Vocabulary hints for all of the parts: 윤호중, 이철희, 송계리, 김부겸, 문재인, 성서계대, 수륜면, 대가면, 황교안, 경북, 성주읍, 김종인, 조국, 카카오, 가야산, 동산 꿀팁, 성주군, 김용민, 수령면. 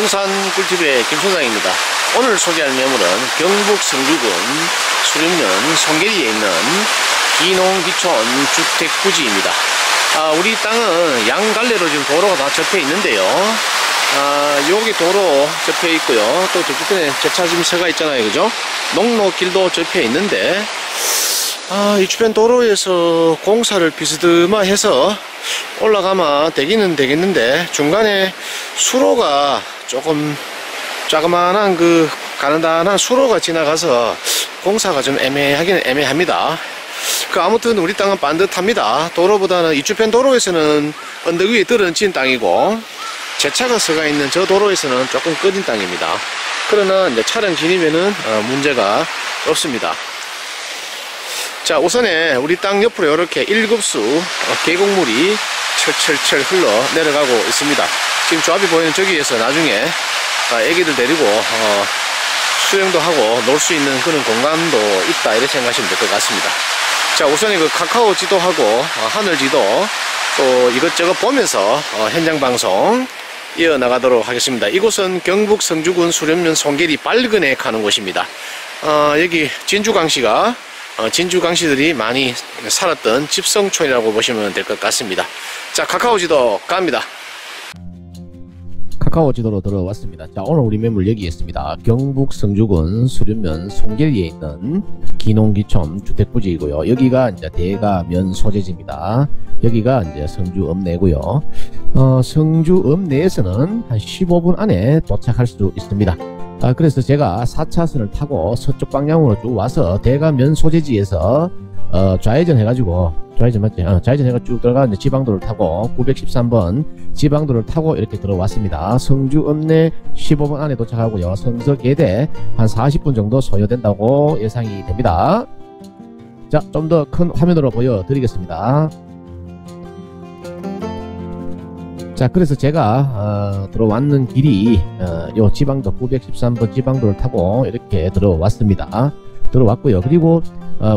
동산 꿀팁의 김순상입니다. 오늘 소개할 매물은 경북 성주군 수륜면 송계리에 있는 기농기촌 주택부지입니다. 우리 땅은 양갈래로 지금 도로가 다 접해 있는데요. 여기 도로 접해 있고요. 또 저쪽에 제차 지금 세가 있잖아요, 그죠? 농로길도 접해 있는데 이 주변 도로에서 공사를 비스듬하게 해서 올라가면 되기는 되겠는데, 중간에 수로가 조금 자그만한 그 가난한 수로가 지나가서 공사가 좀 애매하긴 애매합니다. 아무튼 우리 땅은 반듯합니다. 도로보다는 이 주변 도로에서는 언덕 위에 떨어진 땅이고, 제 차가 서가 있는 저 도로에서는 조금 꺼진 땅입니다. 그러나 이제 차량 진입에는 문제가 없습니다. 자, 우선에 우리 땅 옆으로 이렇게 1급수 계곡물이 철철철 흘러 내려가고 있습니다. 지금 조합이 보이는 저기에서 나중에 애기들 데리고 수영도 하고 놀 수 있는 그런 공간도 있다, 이렇게 생각하시면 될 것 같습니다. 자, 우선에 그 카카오 지도하고 하늘 지도 또 이것저것 보면서 현장 방송 이어나가도록 하겠습니다. 이곳은 경북 성주군 수륜면 송계리 발근에 가는 곳입니다. 여기 진주강씨가 진주강씨들이 많이 살았던 집성촌이라고 보시면 될 것 같습니다. 자, 카카오지도 갑니다. 카카오지도로 들어왔습니다. 자, 오늘 우리 매물 여기 있습니다. 경북 성주군 수륜면 송계리에 있는 기농기촌 주택부지이고요. 여기가 이제 대가면 소재지입니다. 여기가 이제 성주읍 내고요. 성주읍 내에서는 한 15분 안에 도착할 수 있습니다. 그래서 제가 4차선을 타고 서쪽 방향으로 쭉 와서 대가면 소재지에서 좌회전 해가지고, 좌회전 맞지? 좌회전 해가지고 쭉 들어가는데 지방도를 타고 913번 지방도를 타고 이렇게 들어왔습니다. 성주읍 내 15분 안에 도착하고요. 성서계대 한 40분 정도 소요된다고 예상이 됩니다. 자, 좀 더 큰 화면으로 보여드리겠습니다. 자, 그래서 제가 들어왔는 길이 요 지방도 913번 지방도를 타고 이렇게 들어왔습니다. 들어왔고요. 그리고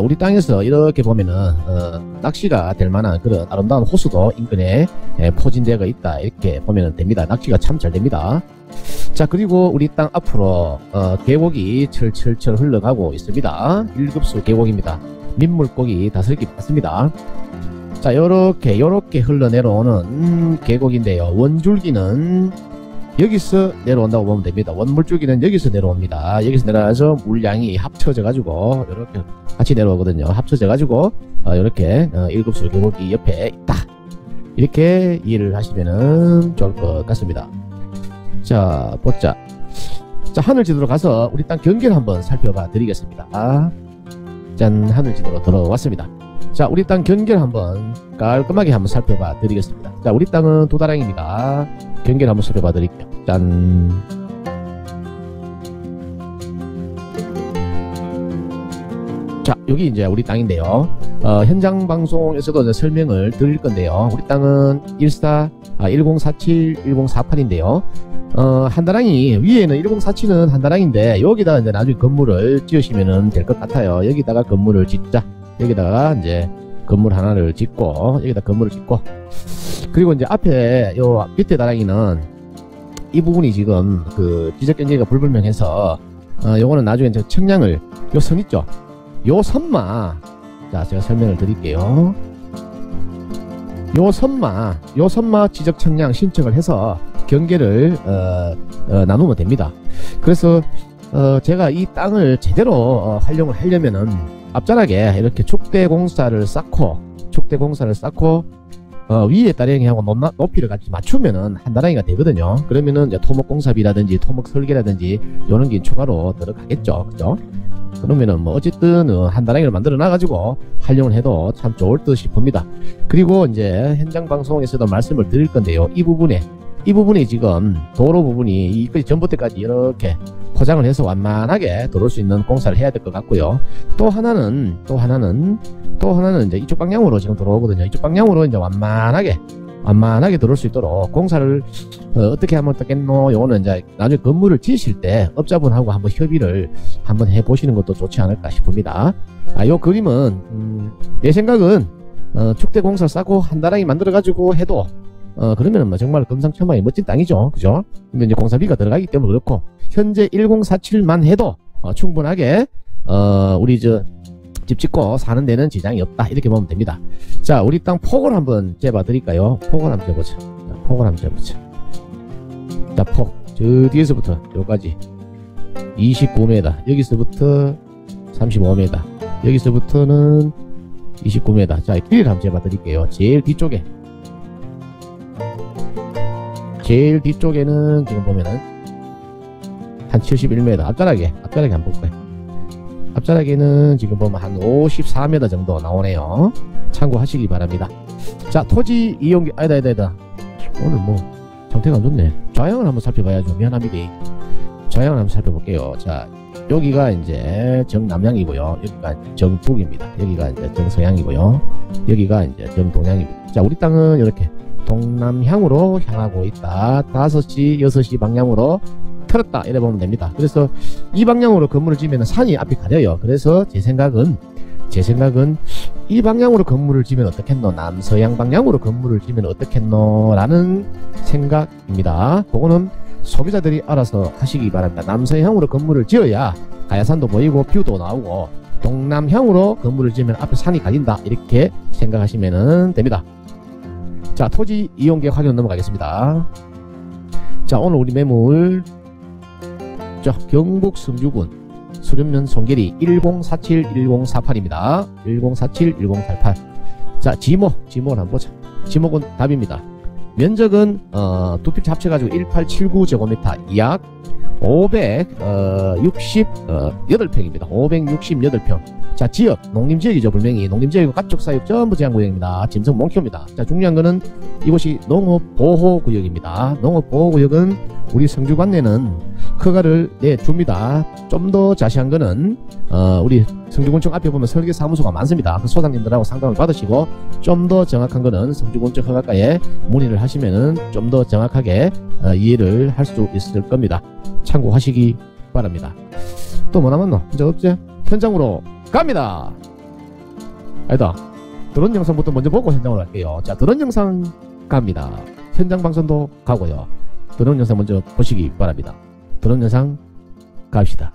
우리 땅에서 이렇게 보면은 낚시가 될 만한 그런 아름다운 호수도 인근에 포진되어 있다, 이렇게 보면 됩니다. 낚시가 참 잘 됩니다. 자, 그리고 우리 땅 앞으로 계곡이 철철철 흘러가고 있습니다. 1급수 계곡입니다. 민물고기 다슬기 많습니다. 자, 요렇게 흘러내려오는 계곡인데요. 원줄기는 여기서 내려온다고 보면 됩니다. 원물줄기는 여기서 내려옵니다. 여기서 내려와서 물량이 합쳐져 가지고 요렇게 같이 내려오거든요. 합쳐져 가지고 요렇게 일곱수 계곡이 옆에 있다, 이렇게 이해를 하시면은 좋을 것 같습니다. 자, 보자. 자, 하늘지도로 가서 우리 땅 경계를 한번 살펴봐 드리겠습니다. 짠, 하늘지도로 들어왔습니다. 자, 우리 땅 경계를 한번 깔끔하게 한번 살펴봐 드리겠습니다. 자, 우리 땅은 도다랑입니다. 경계를 한번 살펴봐 드릴게요. 짠. 자, 여기 이제 우리 땅인데요. 현장 방송에서도 이제 설명을 드릴 건데요. 우리 땅은 1047, 1048인데요. 한다랑이, 위에는 1047은 한다랑인데, 여기다가 이제 나중에 건물을 지으시면 될 것 같아요. 여기다가 건물을 짓자. 여기다가 이제 건물 하나를 짓고, 여기다 건물을 짓고, 그리고 이제 앞에 요 밑에 다랑이는 이 부분이 지금 그 지적경계가 불분명해서 요거는 나중에 이제 청량을, 요 선 있죠? 요 선만, 자, 제가 설명을 드릴게요. 요 선만 지적 청량 신청을 해서 경계를 나누면 됩니다. 그래서 제가 이 땅을 제대로 활용을 하려면은 앞자락에 이렇게 축대공사를 쌓고, 위에 따랭이하고 높이를 같이 맞추면은 한다랑이가 되거든요. 그러면은 이제 토목공사비라든지 토목설계라든지 요런 게 추가로 들어가겠죠, 그죠? 그러면은 뭐 어쨌든 한다랑이를 만들어 놔가지고 활용을 해도 참 좋을 듯 싶습니다. 그리고 이제 현장 방송에서도 말씀을 드릴 건데요. 이 부분이 지금 도로 부분이 이까지 전봇대까지 이렇게 포장을 해서 완만하게 들어올 수 있는 공사를 해야 될 것 같고요. 또 하나는 이제 이쪽 방향으로 지금 들어오거든요. 이쪽 방향으로 이제 완만하게 들어올 수 있도록 공사를 어떻게 하면 어떻겠노, 요거는 이제 나중에 건물을 지으실 때 업자분하고 한번 협의를 한번 해보시는 것도 좋지 않을까 싶습니다. 요 그림은 내 생각은 축대공사 싸고 한다랑이 만들어가지고 해도 그러면은 뭐 정말 금상첨화의 멋진 땅이죠. 그죠? 근데 이제 공사비가 들어가기 때문에 그렇고, 현재 1047만 해도 충분하게 우리 집 짓고 사는 데는 지장이 없다, 이렇게 보면 됩니다. 자, 우리 땅 폭을 한번 재봐 드릴까요? 폭을 한번 재보자. 자, 폭을 한번 재보자. 자, 폭. 저 뒤에서부터 여기까지 29m, 여기서부터 35m, 여기서부터는 29m. 자, 길이를 한번 재봐 드릴게요. 제일 뒤쪽에는 지금 보면은 한 71m. 앞자락에 한번 볼까요? 앞자락에는 지금 보면 한 54m 정도 나오네요. 참고하시기 바랍니다. 자, 토지 이용기, 아니다. 오늘 뭐, 상태가 안 좋네. 좌향을 한번 살펴봐야죠. 미안합니다. 좌향을 한번 살펴볼게요. 자, 여기가 이제 정남향이고요. 여기가 정북입니다. 여기가 이제 정서향이고요. 여기가 이제 정동향입니다. 자, 우리 땅은 이렇게 동남향으로 향하고 있다. 5시, 6시 방향으로 틀었다, 이래 보면 됩니다. 그래서 이 방향으로 건물을 지으면 산이 앞이 가려요. 그래서 제 생각은 이 방향으로 건물을 지으면 어떻겠노, 남서양 방향으로 건물을 지으면 어떻겠노 라는 생각입니다. 그거는 소비자들이 알아서 하시기 바랍니다. 남서향으로 건물을 지어야 가야산도 보이고 뷰도 나오고, 동남향으로 건물을 지으면 앞에 산이 가린다, 이렇게 생각하시면 됩니다. 자, 토지 이용계획 확인 넘어가겠습니다. 자, 오늘 우리 매물, 자, 경북 성주군 수륜면 송계리 1047-1048입니다 1047-1048. 자, 지목을 한번 보자. 지목은 답입니다. 면적은 두 필지 합쳐가지고 1879제곱미터, 약 568평입니다 568평. 자, 지역 농림지역이죠. 불명이 농림지역이고 가축사육 전부 제한구역입니다. 짐승 못 키웁니다. 자, 중요한 거는 이곳이 농업보호구역입니다. 농업보호구역은 우리 성주관내는 허가를 내줍니다. 좀 더 자세한 거는 우리 성주군청 앞에 보면 설계사무소가 많습니다. 그 소장님들하고 상담을 받으시고, 좀 더 정확한 거는 성주군청 허가과에 문의를 하시면은 좀 더 정확하게 이해를 할 수 있을 겁니다. 참고하시기 바랍니다. 또 뭐 남았노? 이제 없지? 현장으로 갑니다. 아니다, 드론 영상부터 먼저 보고 현장으로 갈게요. 자, 드론 영상 갑니다. 현장 방송도 가고요. 드론 영상 먼저 보시기 바랍니다. 드론 영상 갑시다.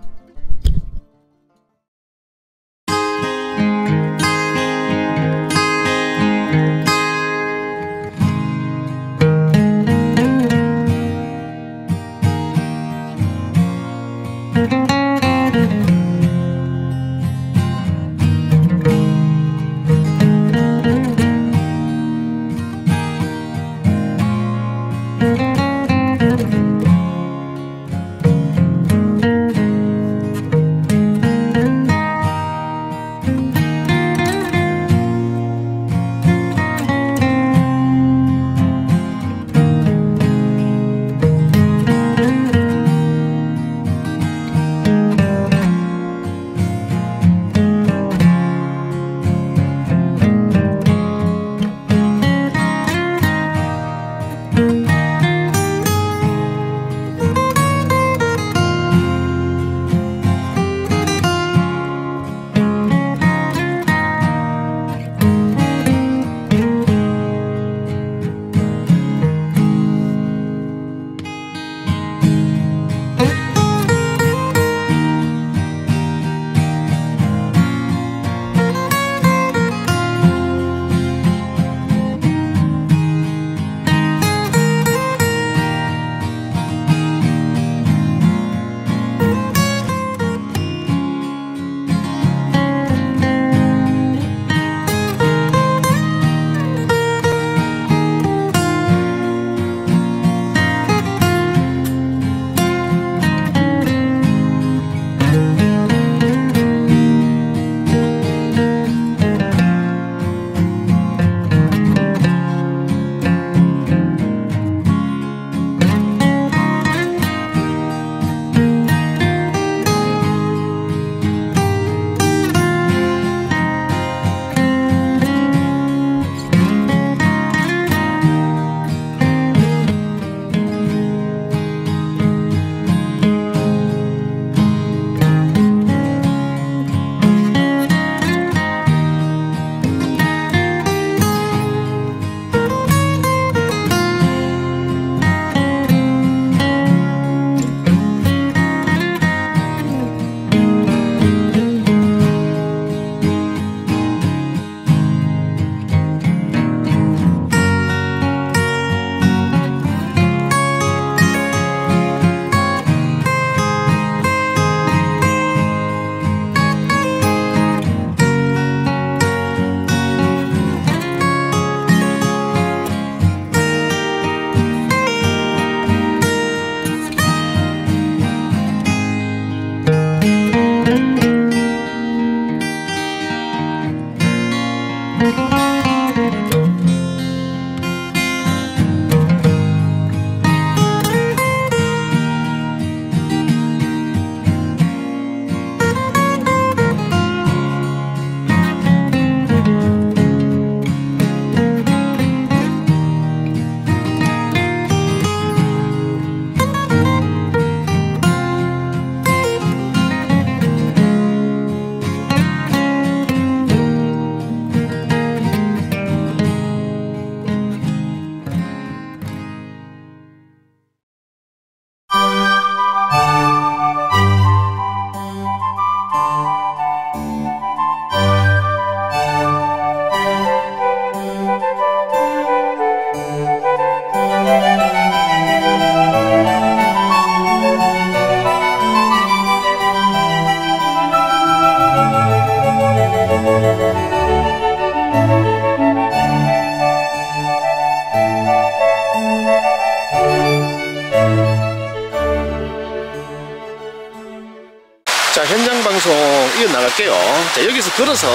방송 이어나갈게요. 자, 여기서 걸어서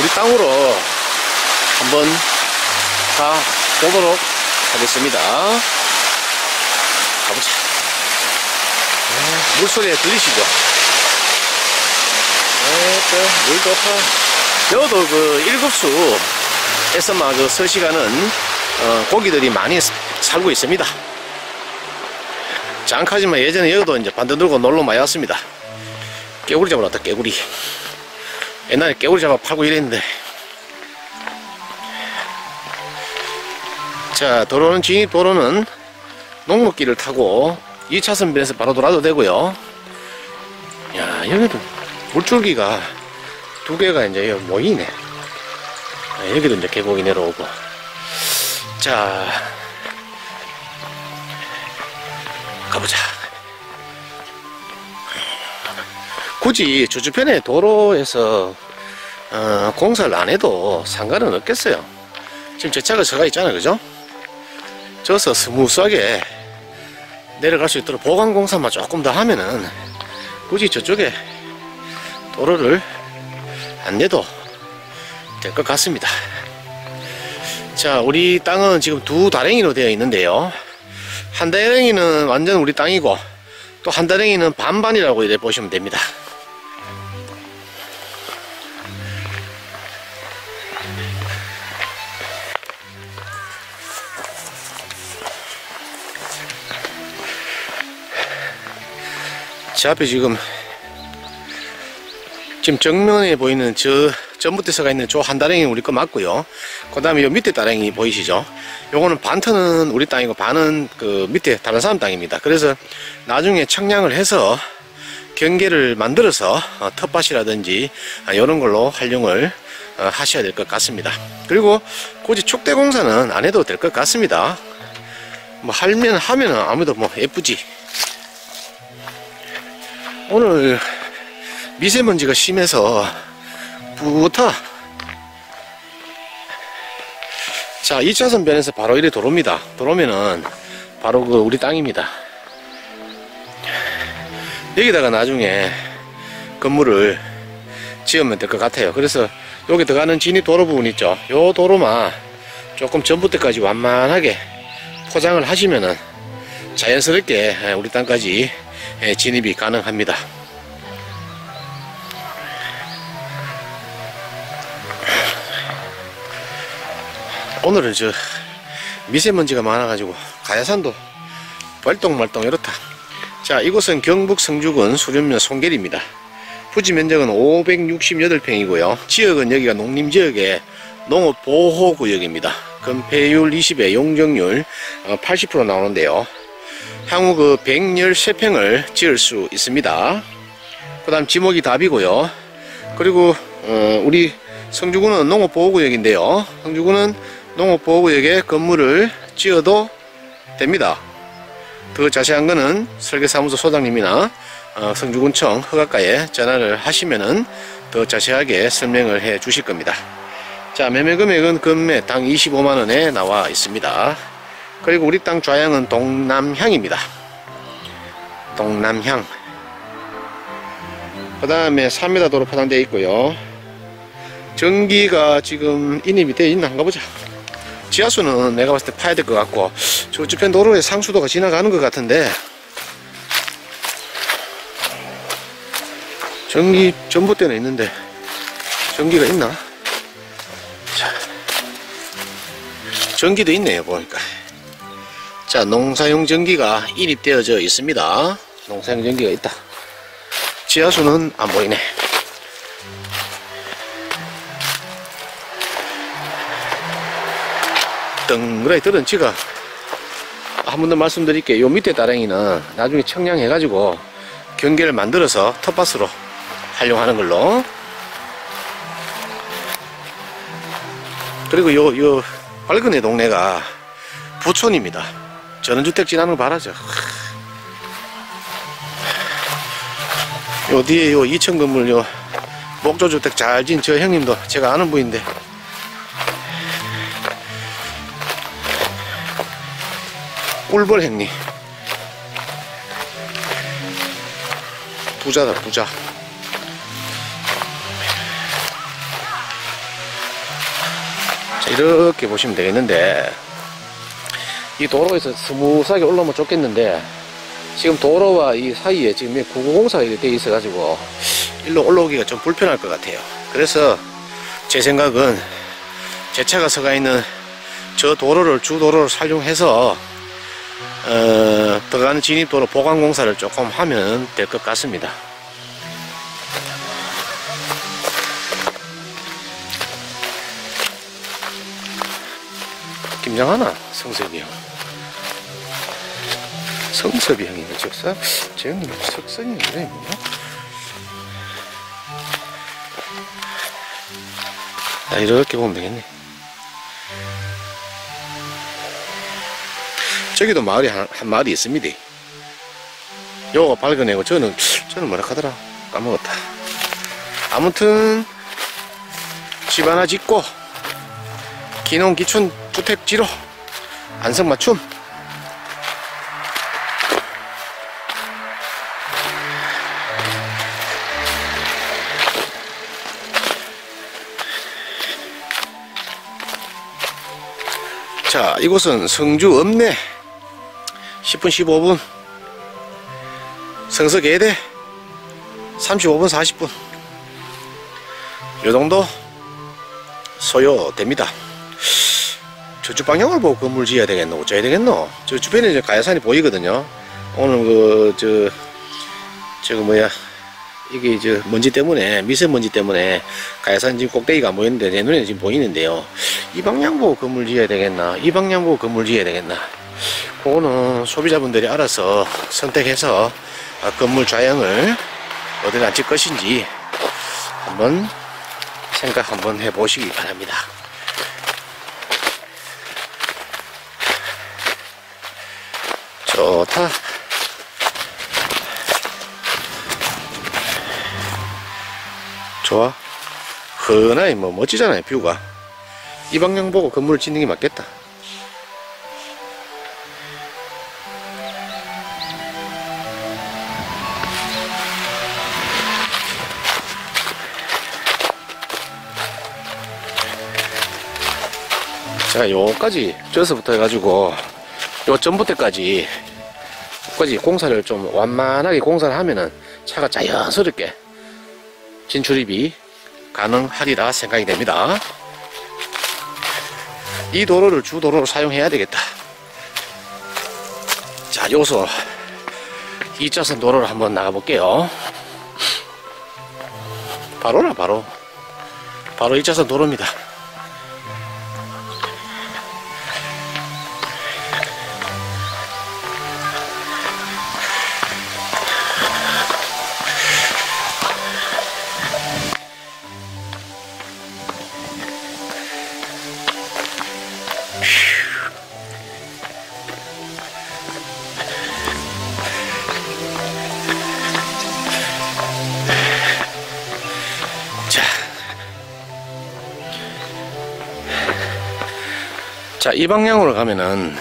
우리 땅으로 한번 가보도록 하겠습니다. 가보자. 물소리 들리시죠? 물도 파. 여도 그 일급수에서 막 그 서식하는 고기들이 많이 살고 있습니다. 장카지만 예전에 여기도 이제 반대 들고 놀러 많이 왔습니다. 깨구리 잡으러 왔다, 깨구리. 옛날에 깨구리 잡아 팔고 이랬는데. 자, 도로는 진입도로는 농로길을 타고 2차선변에서 바로 돌아도 되고요. 야, 여기도 물줄기가 두 개가 이제 모이네. 야, 여기도 이제 계곡이 내려오고. 자, 가보자. 굳이 저 주변에 도로에서 공사를 안 해도 상관은 없겠어요. 지금 제 차가 저가 있잖아요, 그죠? 저서 스무스하게 내려갈 수 있도록 보강 공사만 조금 더 하면은 굳이 저쪽에 도로를 안 내도 될 것 같습니다. 자, 우리 땅은 지금 두 다랭이로 되어 있는데요. 한 다랭이는 완전 우리 땅이고 또 한 다랭이는 반반이라고 이래 보시면 됩니다. 제 앞에 지금 정면에 보이는 저 전봇대서가 있는 저 한 다랭이 우리 거 맞고요. 그 다음에 요 밑에 다랭이 보이시죠? 요거는 반터는 우리 땅이고 반은 그 밑에 다른 사람 땅입니다. 그래서 나중에 청량을 해서 경계를 만들어서 텃밭이라든지 이런 걸로 활용을 하셔야 될 것 같습니다. 그리고 굳이 촉대 공사는 안 해도 될 것 같습니다. 뭐 하면은 아무래도 뭐 예쁘지. 오늘 미세먼지가 심해서 뿌타. 자, 2차선 변에서 바로 이래 도로입니다. 도로면은 바로 그 우리 땅입니다. 여기다가 나중에 건물을 지으면 될 것 같아요. 그래서 여기 들어가는 진입 도로 부분 있죠. 요 도로만 조금 전부터까지 완만하게 포장을 하시면은 자연스럽게 우리 땅까지 진입이 가능합니다. 오늘은 저 미세먼지가 많아가지고 가야산도 벌똥말똥 이렇다. 자, 이곳은 경북 성주군 수륜면 송계리입니다. 부지 면적은 568평이고요. 지역은 여기가 농림지역의 농업보호구역입니다. 건폐율 20에 용적률 80% 나오는데요. 향후 그 113평을 지을 수 있습니다. 그 다음 지목이 답이고요. 그리고 우리 성주군은 농업보호구역인데요. 성주군은 농업보호구역에 건물을 지어도 됩니다. 더 자세한 거는 설계사무소 소장님이나 성주군청 허가과에 전화를 하시면은 더 자세하게 설명을 해 주실 겁니다. 자, 매매 금액은 금매 당 25만원에 나와 있습니다. 그리고 우리 땅 좌향은 동남향입니다. 동남향. 그 다음에 3m 도로 파장되어 있고요. 전기가 지금 인입이 되어 있나 한가 보자. 지하수는 내가 봤을 때 파야 될 것 같고, 저 주변 도로에 상수도가 지나가는 것 같은데, 전기 전봇대는 있는데 전기가 있나? 자, 전기도 있네요 보니까. 자, 농사용 전기가 인입되어져 있습니다. 농사용 전기가 있다. 지하수는 안 보이네. 덩그라이 들은 지가 한 번 더 말씀드릴게요. 요 밑에 다랭이는 나중에 청량해 가지고 경계를 만들어서 텃밭으로 활용하는 걸로. 그리고 요 밝은 애 동네가 부촌입니다. 전원주택 지나는 거 바라죠. 요 뒤에 요 2층 건물 요 목조주택 잘 지은 저 형님도 제가 아는 분인데, 꿀벌 형님. 부자다, 부자. 이렇게 보시면 되겠는데, 이 도로에서 스무스하게 올라오면 좋겠는데, 지금 도로와 이 사이에 지금 구공사가 되어 있어가지고 일로 올라오기가 좀 불편할 것 같아요. 그래서 제 생각은 제 차가 서가 있는 저 도로를 주도로를 사용해서 들어가는 진입도로 보강공사를 조금 하면 될 것 같습니다. 김장하나? 성섭이 형. 성섭이 형이네. 쟤는 석선인데 뭐? 이렇게 보면 되겠네. 저기도 마을이 한 마을이 있습니다. 요거 밝은 애고 저는 뭐라 하더라? 까먹었다. 아무튼 집 하나 짓고 기농기춘 주택지로 안성맞춤. 자, 이곳은 성주읍 내 10분 15분, 성서계대 35분 40분 요 정도 소요됩니다. 저쪽 방향을 보고 건물 지어야 되겠노? 어쩌야 되겠노? 저 주변에 이제 가야산이 보이거든요. 오늘 이게 이제 먼지 때문에, 미세먼지 때문에 가야산 지금 꼭대기가 안 보이는데, 내 눈에 지금 보이는데요. 이 방향 보고 건물 지어야 되겠나? 이 방향 보고 건물 지어야 되겠나? 그거는 소비자분들이 알아서 선택해서 건물 좌향을 어디에 앉힐 것인지 한번 생각 한번 해보시기 바랍니다. 좋다. 좋아. 흔하이 뭐 멋지잖아요, 뷰가. 이 방향 보고 건물을 짓는 게 맞겠다. 자, 요까지 저서부터 해가지고 요 전봇대까지 공사를 좀 완만하게 공사를 하면은 차가 자연스럽게 진출입이 가능하리라 생각이 됩니다. 이 도로를 주도로로 사용해야 되겠다. 자, 여기서 2차선 도로를 한번 나가볼게요. 바로 2차선 도로입니다. 자, 이 방향으로 가면은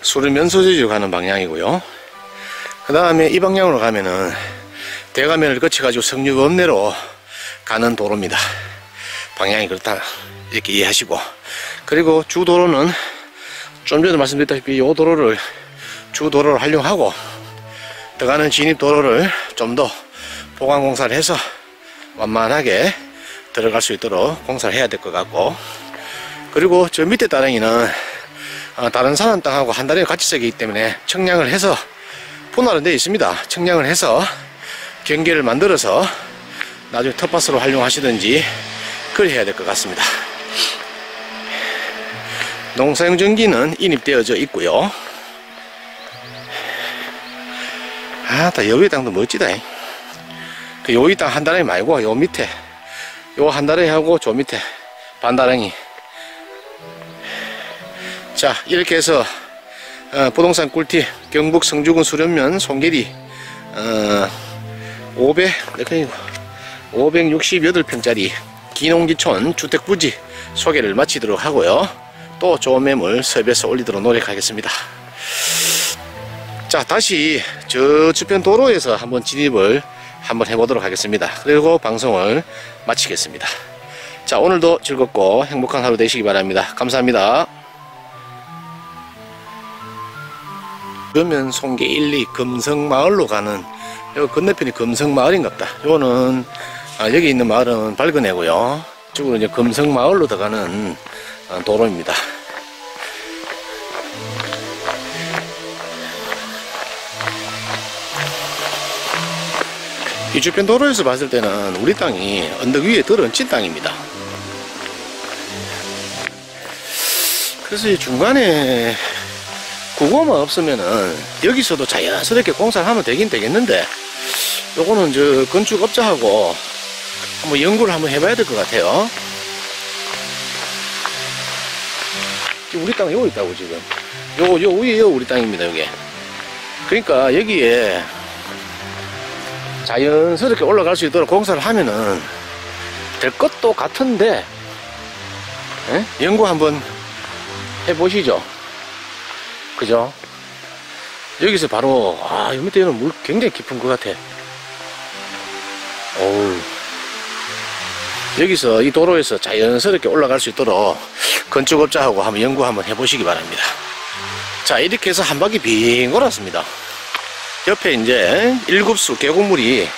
수륜면 소재지로 가는 방향이고요. 그 다음에 이 방향으로 가면은 대가면을 거쳐가지고 성주읍 내로 가는 도로입니다. 방향이 그렇다, 이렇게 이해하시고. 그리고 주도로는 좀 전에 말씀드렸다시피 이 도로를 주도로를 활용하고 들어가는 진입도로를 좀 더 보강공사를 해서 완만하게 들어갈 수 있도록 공사를 해야 될 것 같고, 그리고 저 밑에 따릉이는 다른 사람 땅하고 한 다리가 같이 섞이기 때문에 청량을 해서 분할은 되어 있습니다. 청량을 해서 경계를 만들어서 나중에 텃밭으로 활용하시든지 그걸 해야 될 것 같습니다. 농사용전기는 인입되어져 있고요. 다 여기 땅도 멋지다. 그 여기 땅 한 다랭이 말고 요 밑에 요 한 다랭이하고 저 밑에 반 다랭이. 자, 이렇게 해서 부동산 꿀팁 경북 성주군 수련면 송계리 568평짜리 기농기촌 주택부지 소개를 마치도록 하고요. 또 좋은 매물 섭외해서 올리도록 노력하겠습니다. 자, 다시 저 주변 도로에서 한번 진입을 한번 해보도록 하겠습니다. 그리고 방송을 마치겠습니다. 자, 오늘도 즐겁고 행복한 하루 되시기 바랍니다. 감사합니다. 그러면 송계 1, 2 금성마을로 가는 요 건너편이 금성마을인갑다. 요거는 여기 있는 마을은 밝은애고요. 이쪽으로 이제 금성마을로 들어가는 도로입니다. 이 주변 도로에서 봤을 때는 우리 땅이 언덕 위에 들어얹힌 땅입니다. 그래서 이 중간에 구고만 없으면은 여기서도 자연스럽게 공사를 하면 되긴 되겠는데, 요거는 저 건축업자하고 한번 연구를 한번 해봐야 될 것 같아요. 우리 땅 여기 있다고 지금. 요 위에 우리 땅입니다, 여기. 그러니까 여기에 자연스럽게 올라갈 수 있도록 공사를 하면은 될 것도 같은데, 예? 연구 한번 해보시죠. 그죠? 여기서 바로, 아, 이 밑에는 물 굉장히 깊은 것 같아. 어우. 여기서 이 도로에서 자연스럽게 올라갈 수 있도록 건축업자하고 한번 연구 한번 해보시기 바랍니다. 자, 이렇게 해서 한 바퀴 빙 돌았습니다. 옆에 이제 일곱수 계곡물이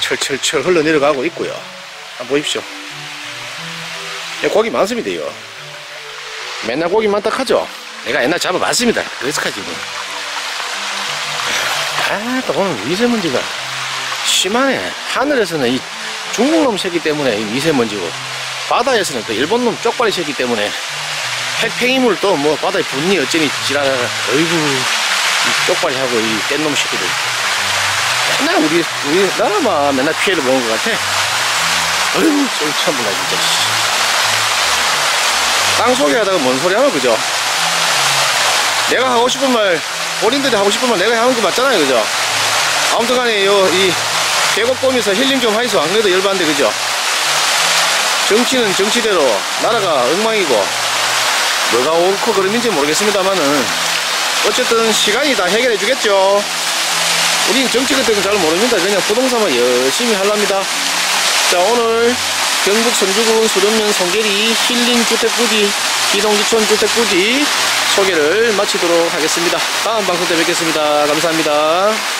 철철철 흘러내려가고 있고요. 한번 보십시오. 고기 많습니다, 이거. 맨날 고기 많다 하죠? 내가 옛날 잡아봤습니다. 그래서 가지고. 아, 또 오늘 미세먼지가 심하네. 하늘에서는 이 중국놈 새끼 때문에 이 미세먼지고, 바다에서는 또 일본놈 쪽발이 새끼 때문에 핵팽이물 또 뭐 바다에 분니 어쩌니 지랄하라. 어이구. 쪽발하고 이 뗀놈 새끼들 맨날 우리나라만 맨날 피해를 보는 것 같아. 어휴, 저기 참 몰라 진짜. 땅속에 하다가 뭔 소리 하노, 그죠? 내가 하고 싶은 말, 본인들이 하고 싶은 말 내가 하는 거 맞잖아요, 그죠? 아무튼 간에 이 계곡 보면서 힐링 좀 하이소. 안 그래도 열받는데, 그죠? 정치는 정치대로, 나라가 엉망이고 뭐가 옳고 그런지 모르겠습니다만은 어쨌든 시간이 다 해결해 주겠죠. 우린 정치 같은 건 잘 모릅니다. 그냥 부동산만 열심히 하랍니다. 자, 오늘 경북 성주군 수령면 송계리 힐링 주택부지 기동지촌 주택부지 소개를 마치도록 하겠습니다. 다음 방송 때 뵙겠습니다. 감사합니다.